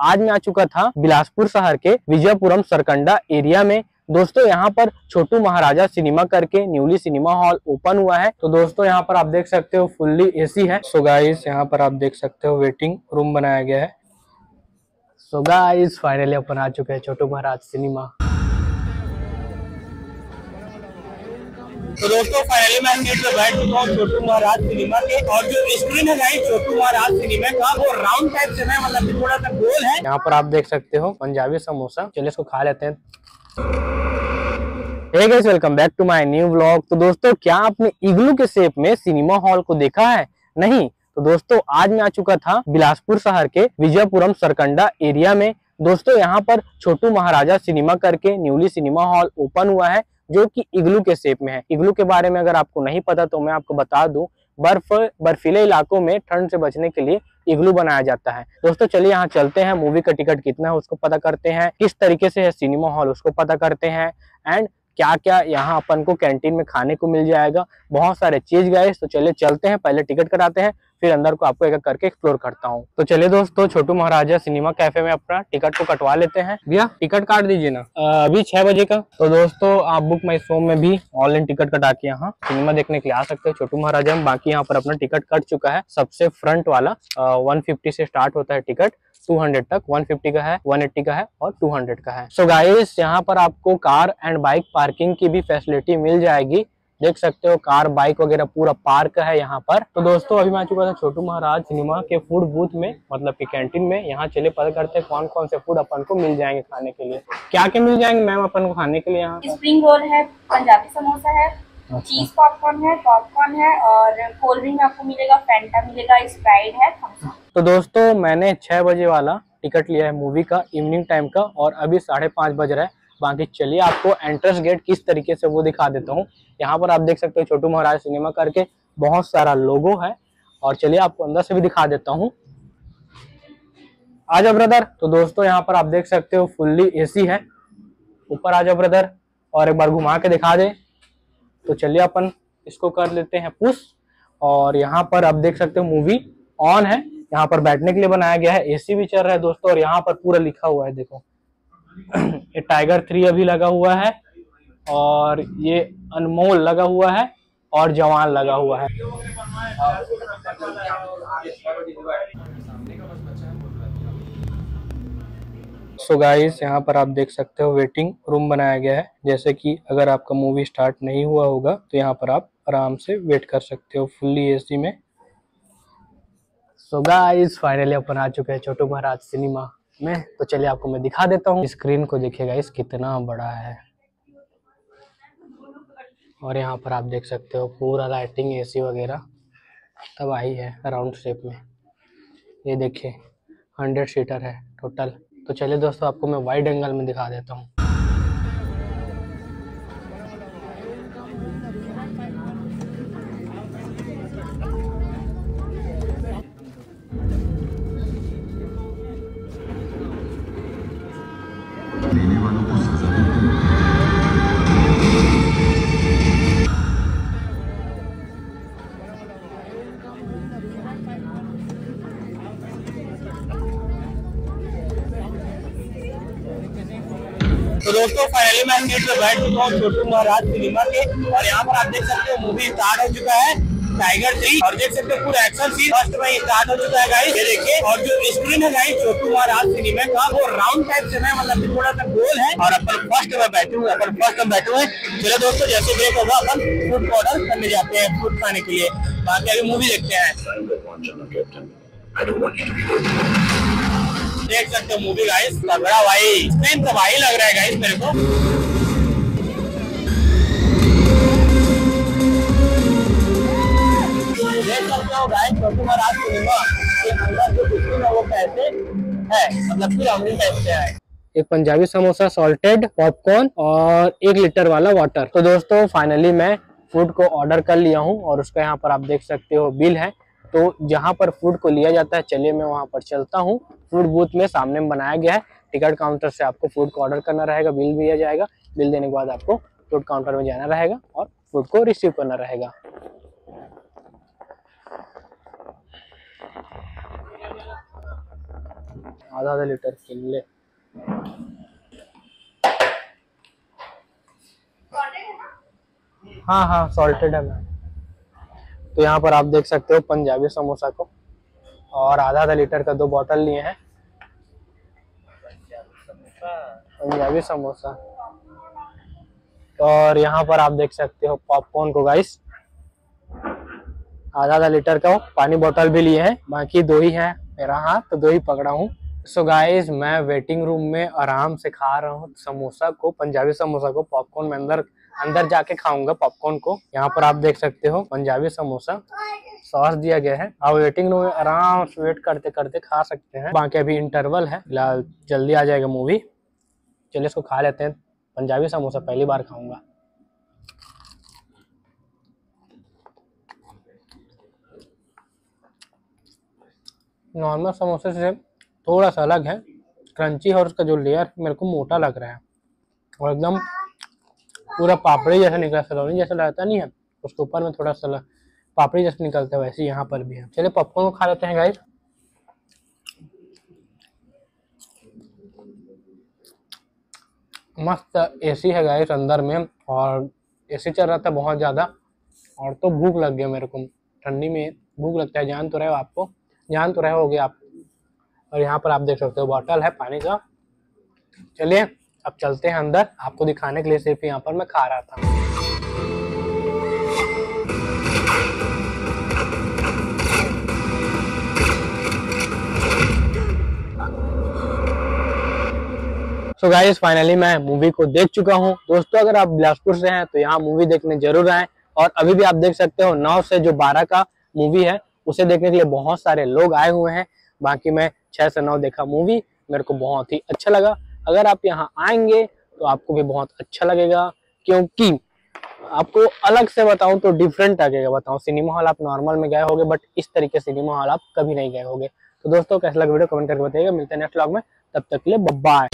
आज मैं आ चुका था बिलासपुर शहर के विजयपुरम सरकंडा एरिया में। दोस्तों यहाँ पर छोटू महाराजा सिनेमा करके न्यूली सिनेमा हॉल ओपन हुआ है। तो दोस्तों यहाँ पर आप देख सकते हो फुल्ली एसी है। सो गाइस यहाँ पर आप देख सकते हो वेटिंग रूम बनाया गया है। सो गाइस फाइनली अपन आ चुके हैं छोटू महाराज सिनेमा। तो दोस्तों फाइनली मैं सीट पर बैठ चुका हूँ छोटू महाराज सिनेमा के, और जो स्क्रीन है गाइस छोटू महाराज सिनेमा का वो राउंड टाइप से है, मतलब थोड़ा सा गोल है। यहाँ पर आप देख सकते हो पंजाबी समोसा, चलिए इसको खा लेते हैं। Hey guys welcome back to my new vlog. तो दोस्तों क्या आपने इग्लू के शेप में सिनेमा हॉल को देखा है? नहीं। तो दोस्तों आज मैं आ चुका था बिलासपुर शहर के विजयपुरम सरकंडा एरिया में। दोस्तों यहाँ पर छोटू महाराजा सिनेमा करके न्यूली सिनेमा हॉल ओपन हुआ है जो कि इग्लू के शेप में है। इग्लू के बारे में अगर आपको नहीं पता तो मैं आपको बता दूं, बर्फीले इलाकों में ठंड से बचने के लिए इग्लू बनाया जाता है। दोस्तों चलिए यहाँ चलते हैं, मूवी का टिकट कितना है उसको पता करते हैं, किस तरीके से है सिनेमा हॉल उसको पता करते हैं, एंड क्या क्या यहाँ अपन को कैंटीन में खाने को मिल जाएगा, बहुत सारे चीज गाइस। तो चलिए चलते हैं, पहले टिकट कराते हैं फिर अंदर को आपको एक करके एक्सप्लोर करता हूँ। तो चलिए दोस्तों छोटू महाराजा सिनेमा कैफे में अपना टिकट को कटवा लेते हैं। भैया टिकट काट दीजिए ना, अभी 6 बजे का। तो दोस्तों आप बुक माय शो में भी ऑनलाइन टिकट कटा के यहाँ सिनेमा देखने के लिए आ सकते हो छोटू महाराजा में। बाकी यहाँ पर अपना टिकट कट चुका है। सबसे फ्रंट वाला 150 से स्टार्ट होता है टिकट, 200 तक, 150 का है, 180 का है और 200 का है। सो गाइस यहाँ पर आपको कार एंड बाइक पार्किंग की भी फैसिलिटी मिल जाएगी, देख सकते हो कार बाइक वगैरह पूरा पार्क है यहाँ पर। तो दोस्तों अभी मैं आ चुका था छोटू महाराज सिनेमा के फूड बूथ में, मतलब कि कैंटीन में। यहाँ चले पता करते हैं कौन कौन से फूड अपन को मिल जाएंगे खाने के लिए। क्या क्या मिल जाएंगे मैम अपन को खाने के लिए? यहाँ स्प्रिंग रोल है, पंजाबी समोसा है, चीज पॉपकॉर्न है, पॉपकॉर्न है, और कोल्ड ड्रिंक में आपको मिलेगा फैंटा, मिलेगा स्प्राइट है। तो दोस्तों मैंने 6 बजे वाला टिकट लिया है मूवी का, इवनिंग टाइम का, और अभी 5:30 बज रहा है। बाकी चलिए आपको एंट्रेंस गेट किस तरीके से वो दिखा देता हूँ। यहाँ पर आप देख सकते हो छोटू महाराज सिनेमा करके बहुत सारा लोगो है, और चलिए आपको अंदर से भी दिखा देता हूँ। आ जाओ ब्रदर। तो दोस्तों यहाँ पर आप देख सकते हो फुल्ली एसी है। ऊपर आ जाओ ब्रदर और एक बार घुमा के दिखा दे। तो चलिए अपन इसको कर लेते हैं पुश, और यहाँ पर आप देख सकते हो मूवी ऑन है। यहाँ पर बैठने के लिए बनाया गया है, एसी भी चल रहा है दोस्तों, और यहाँ पर पूरा लिखा हुआ है देखो, ये टाइगर 3 अभी लगा हुआ है, और ये अनमोल लगा हुआ है, और जवान लगा हुआ है। सो गाइस यहाँ पर आप देख सकते हो वेटिंग रूम बनाया गया है, जैसे कि अगर आपका मूवी स्टार्ट नहीं हुआ होगा तो यहाँ पर आप आराम से वेट कर सकते हो फुल्ली एसी में। सो गाइस फाइनली अपन आ चुके हैं छोटू महाराज सिनेमा में। तो चलिए आपको मैं दिखा देता हूँ, स्क्रीन को देखिएगा इस कितना बड़ा है, और यहाँ पर आप देख सकते हो पूरा लाइटिंग एसी वगैरह तब आई है राउंड शेप में। ये देखिए 100 सीटर है टोटल। तो चलिए दोस्तों आपको मैं वाइड एंगल में दिखा देता हूँ। तो दोस्तों फाइनली मैं सीट पर बैठ चुका हूँ छोटू महाराज सिनेमा के, और यहाँ पर आप देख सकते हो मूवी स्टार्ट हो चुका है टाइगर 3, और देख सकते हो पूरा एक्शन सीन फर्स्ट में स्टार्ट हो चुका है गाइस, ये देखिए। और जो स्क्रीन है गाइस छोटू महाराज सिनेमा का वो राउंड टाइप से है, मतलब थोड़ा सा गोल है, और अपन फर्स्ट में बैठे हुए। चलो दोस्तों जैसे ब्रेक होगा अपन फूड को ऑर्डर करने जाते हैं, फूड खाने के लिए। बाकी अभी मूवी देखते हैं। देख सकते हो मूवी गाइस, लग रहा भाई स्क्रीन तो भाई लग रहा है गाइस मेरे को। देख सकते हो गाइस छोटू महाराज सिनेमा के अंदर जो स्क्रीन है वो कैसे है, मतलब पूरा राउंड टाइप से है। एक पंजाबी समोसा, सॉल्टेड पॉपकॉर्न, और 1 लीटर वाला वाटर। तो दोस्तों फाइनली मैं फूड को ऑर्डर कर लिया हूँ, और उसका यहाँ पर आप देख सकते हो बिल है। तो जहाँ पर फूड को लिया जाता है चलिए मैं वहाँ पर चलता हूँ। फूड बूथ में सामने में बनाया गया है, टिकट काउंटर से आपको फूड को ऑर्डर करना रहेगा, बिल दिया जाएगा, बिल देने के बाद आपको फूड काउंटर में जाना रहेगा और फूड को रिसीव करना रहेगा। आधा लीटर किनले। हाँ हाँ सॉल्टेड है। तो यहाँ पर आप देख सकते हो पंजाबी समोसा को, और आधा लीटर का दो बोतल लिए हैं पंजाबी समोसा। और यहाँ पर आप देख सकते हो पॉपकॉर्न को गाइस, आधा लीटर का पानी बोतल भी लिए हैं, बाकी दो ही हैं मेरा हाथ तो दो ही पकड़ा हूँ। सो गाइस मैं वेटिंग रूम में आराम से खा रहा हूँ समोसा को, पंजाबी समोसा को। पॉपकॉर्न में अंदर जाके खाऊंगा पॉपकॉर्न को। यहाँ पर आप देख सकते हो पंजाबी समोसा, सॉस दिया गया है। आप वेटिंग रूम में आराम से वेट करते करते खा सकते हैं, बाकी अभी इंटरवल है, फिलहाल जल्दी आ जाएगा मूवी। चलिए इसको खा लेते हैं। पंजाबी समोसा पहली बार खाऊंगा। नॉर्मल समोसे से थोड़ा सा अलग है, क्रंची है और उसका जो लेयर मेरे को मोटा लग रहा है, और एकदम पूरा पापड़ी जैसा निकला, सलोनी जैसा लगता नहीं है, उसके ऊपर में थोड़ा सा पापड़ी जैसा निकलता है, वैसे यहाँ पर भी है। चलिए पॉपकॉर्न खा लेते हैं गाइस। मस्त एसी है गाइस अंदर में, और एसी चल रहा था बहुत ज़्यादा, और तो भूख लग गया मेरे को। ठंडी में भूख लगता है, जान तो रहे हो, आपको जान तो रहे होगे आप। और यहाँ पर आप देख सकते हो बॉटल है पानी का। चलिए अब चलते हैं अंदर, आपको दिखाने के लिए सिर्फ यहाँ पर मैं खा रहा था। सो गाइस फाइनली मैं मूवी को देख चुका हूँ। दोस्तों अगर आप बिलासपुर से हैं तो यहाँ मूवी देखने जरूर आएं, और अभी भी आप देख सकते हो 9 से 12 का मूवी है, उसे देखने के लिए बहुत सारे लोग आए हुए हैं। बाकी मैं 6 से 9 देखा मूवी, मेरे को बहुत ही अच्छा लगा। अगर आप यहाँ आएंगे तो आपको भी बहुत अच्छा लगेगा, क्योंकि आपको अलग से बताऊं तो डिफरेंट लगेगा। बताऊं सिनेमा हॉल आप नॉर्मल में गए होगे, बट इस तरीके से सिनेमा हॉल आप कभी नहीं गए होगे। तो दोस्तों कैसा लगा वीडियो कमेंट करके बताइएगा। मिलते हैं नेक्स्ट व्लॉग में, तब तक के लिए बाय।